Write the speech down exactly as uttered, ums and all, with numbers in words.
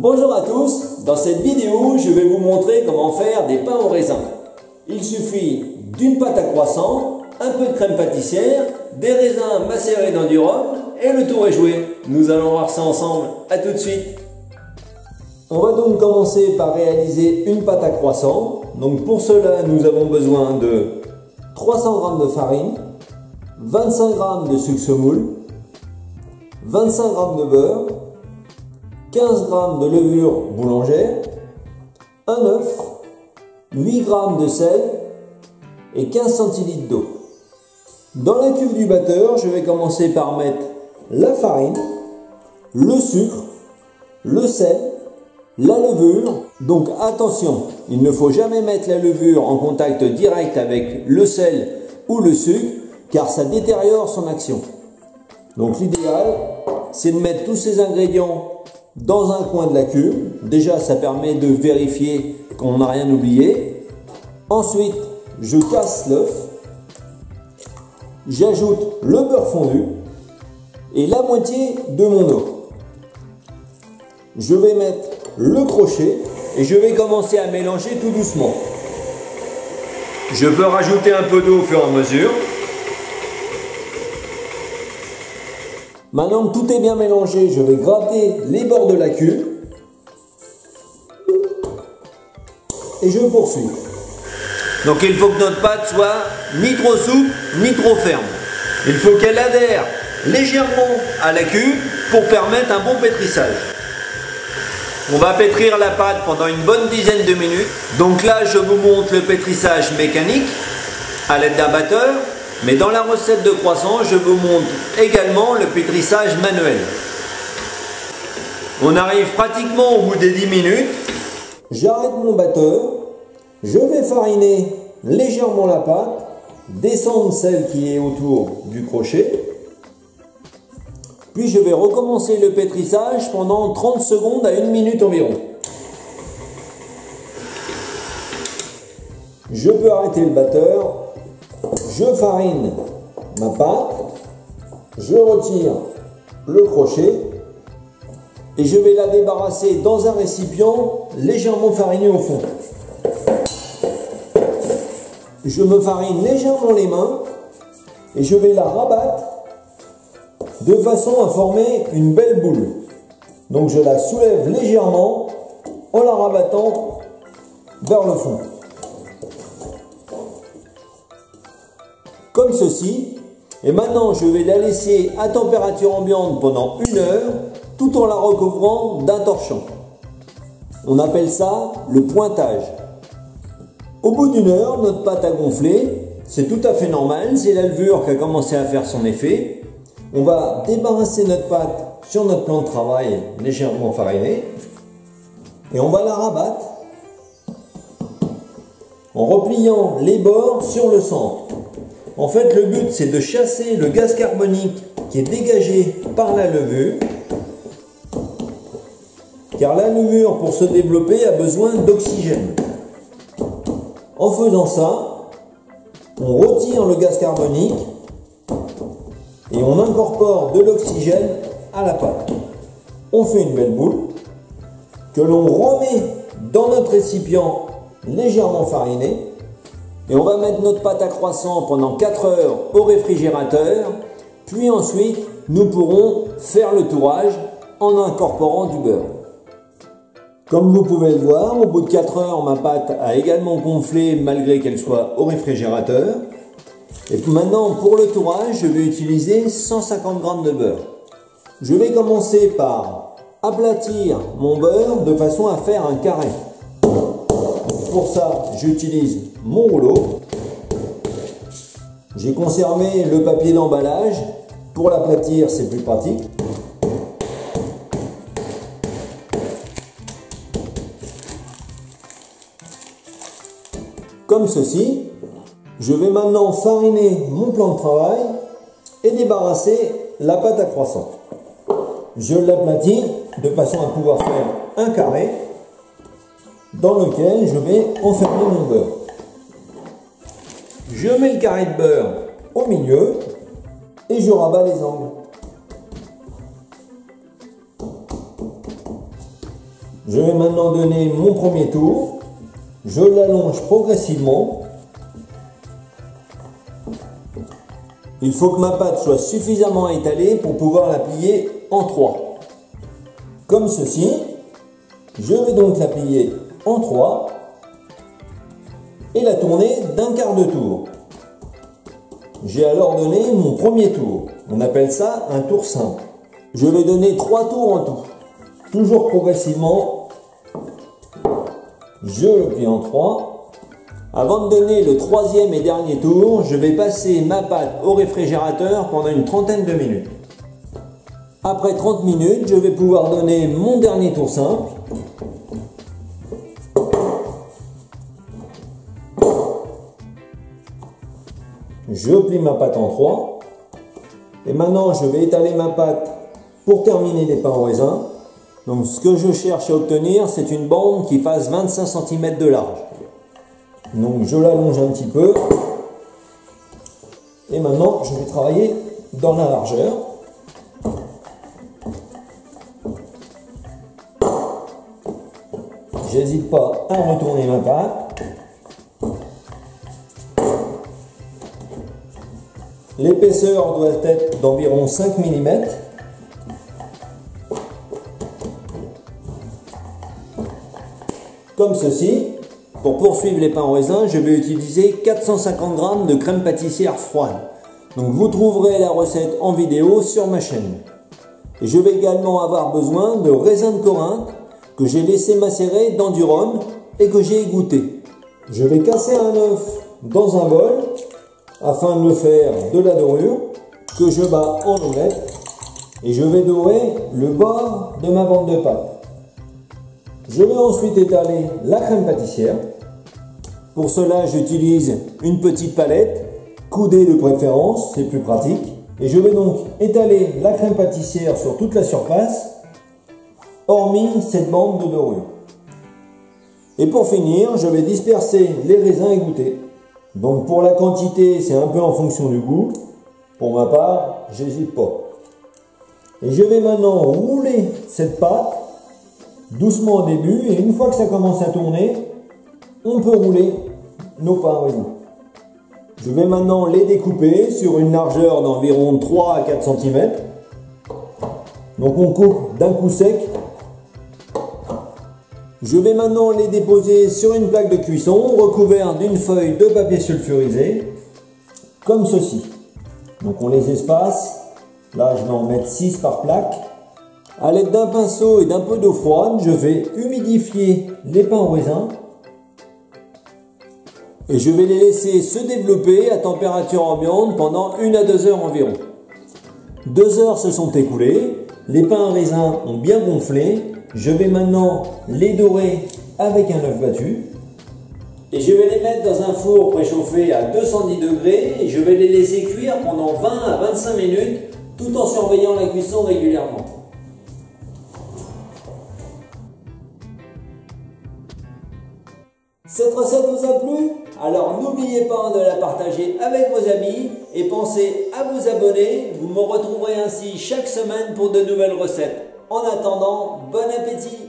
Bonjour à tous, dans cette vidéo je vais vous montrer comment faire des pains au raisin. Il suffit d'une pâte à croissant, un peu de crème pâtissière, des raisins macérés dans du rhum et le tour est joué. Nous allons voir ça ensemble, à tout de suite. On va donc commencer par réaliser une pâte à croissant. Donc pour cela nous avons besoin de trois cents grammes de farine, vingt-cinq grammes de sucre semoule, vingt-cinq grammes de beurre, quinze grammes de levure boulangère, un œuf, huit grammes de sel et quinze centilitres d'eau. Dans la cuve du batteur, je vais commencer par mettre la farine, le sucre, le sel, la levure. Donc attention, il ne faut jamais mettre la levure en contact direct avec le sel ou le sucre car ça détériore son action. Donc l'idéal, c'est de mettre tous ces ingrédients dans un coin de la cuve. Déjà ça permet de vérifier qu'on n'a rien oublié. Ensuite je casse l'œuf, j'ajoute le beurre fondu et la moitié de mon eau. Je vais mettre le crochet et je vais commencer à mélanger tout doucement. Je peux rajouter un peu d'eau au fur et à mesure. Maintenant que tout est bien mélangé, je vais gratter les bords de la cuve et je poursuis. Donc il faut que notre pâte soit ni trop souple ni trop ferme. Il faut qu'elle adhère légèrement à la cuve pour permettre un bon pétrissage. On va pétrir la pâte pendant une bonne dizaine de minutes. Donc là je vous montre le pétrissage mécanique à l'aide d'un batteur. Mais dans la recette de croissant, je vous montre également le pétrissage manuel. On arrive pratiquement au bout des dix minutes. J'arrête mon batteur. Je vais fariner légèrement la pâte, descendre celle qui est autour du crochet. Puis je vais recommencer le pétrissage pendant trente secondes à une minute environ. Je peux arrêter le batteur. Je farine ma pâte, je retire le crochet et je vais la débarrasser dans un récipient légèrement fariné au fond. Je me farine légèrement les mains et je vais la rabattre de façon à former une belle boule. Donc je la soulève légèrement en la rabattant vers le fond. Comme ceci. Et maintenant je vais la laisser à température ambiante pendant une heure tout en la recouvrant d'un torchon. On appelle ça le pointage. Au bout d'une heure, notre pâte a gonflé, c'est tout à fait normal, c'est la levure qui a commencé à faire son effet. On va débarrasser notre pâte sur notre plan de travail légèrement farinée et on va la rabattre en repliant les bords sur le centre. En fait, le but, c'est de chasser le gaz carbonique qui est dégagé par la levure, car la levure, pour se développer, a besoin d'oxygène. En faisant ça, on retire le gaz carbonique et on incorpore de l'oxygène à la pâte. On fait une belle boule que l'on remet dans notre récipient légèrement fariné. Et on va mettre notre pâte à croissant pendant quatre heures au réfrigérateur, puis ensuite nous pourrons faire le tourage en incorporant du beurre. Comme vous pouvez le voir, au bout de quatre heures, ma pâte a également gonflé malgré qu'elle soit au réfrigérateur. Et maintenant pour le tourage, je vais utiliser cent cinquante grammes de beurre. Je vais commencer par aplatir mon beurre de façon à faire un carré. Pour ça, j'utilise mon rouleau. J'ai conservé le papier d'emballage. Pour l'aplatir, c'est plus pratique. Comme ceci. Je vais maintenant fariner mon plan de travail et débarrasser la pâte à croissant. Je l'aplatis de façon à pouvoir faire un carré dans lequel je vais enfermer mon beurre. Je mets le carré de beurre au milieu et je rabats les angles. Je vais maintenant donner mon premier tour. Je l'allonge progressivement. Il faut que ma pâte soit suffisamment étalée pour pouvoir la plier en trois. Comme ceci. Je vais donc la plier en trois et la tourner d'un quart de tour. J'ai alors donné mon premier tour. On appelle ça un tour simple. Je vais donner trois tours en tout. Toujours progressivement, je le plie en trois. Avant de donner le troisième et dernier tour, je vais passer ma pâte au réfrigérateur pendant une trentaine de minutes. Après trente minutes, je vais pouvoir donner mon dernier tour simple. Je plie ma pâte en trois. Et maintenant, je vais étaler ma pâte pour terminer les pains au raisin. Donc ce que je cherche à obtenir, c'est une bande qui fasse vingt-cinq centimètres de large. Donc je l'allonge un petit peu. Et maintenant, je vais travailler dans la largeur. J'hésite pas à retourner ma pâte. L'épaisseur doit être d'environ cinq millimètres. Comme ceci. Pour poursuivre les pains au raisin, je vais utiliser quatre cent cinquante grammes de crème pâtissière froide. Donc vous trouverez la recette en vidéo sur ma chaîne. Et je vais également avoir besoin de raisins de Corinthe que j'ai laissé macérer dans du rhum et que j'ai égoutté. Je vais casser un œuf dans un bol afin de le faire de la dorure que je bats en omelette et je vais dorer le bord de ma bande de pâte. Je vais ensuite étaler la crème pâtissière. Pour cela, j'utilise une petite palette, coudée de préférence, c'est plus pratique. Et je vais donc étaler la crème pâtissière sur toute la surface hormis cette bande de dorure. Et pour finir, je vais disperser les raisins égouttés. Donc pour la quantité, c'est un peu en fonction du goût. Pour ma part, j'hésite pas. Et je vais maintenant rouler cette pâte doucement au début et une fois que ça commence à tourner, on peut rouler nos pains au raisin. Je vais maintenant les découper sur une largeur d'environ trois à quatre centimètres. Donc on coupe d'un coup sec. Je vais maintenant les déposer sur une plaque de cuisson recouverte d'une feuille de papier sulfurisé, comme ceci. Donc on les espace. Là je vais en mettre six par plaque. A l'aide d'un pinceau et d'un peu d'eau froide, je vais humidifier les pains au raisin. Et je vais les laisser se développer à température ambiante pendant une à deux heures environ. deux heures se sont écoulées. Les pains à raisin ont bien gonflé. Je vais maintenant les dorer avec un œuf battu. Et je vais les mettre dans un four préchauffé à deux cent dix degrés. Et je vais les laisser cuire pendant vingt à vingt-cinq minutes tout en surveillant la cuisson régulièrement. Cette recette vous a plu? Alors n'oubliez pas de la partager avec vos amis et pensez à vous abonner. Vous me retrouverez ainsi chaque semaine pour de nouvelles recettes. En attendant, bon appétit!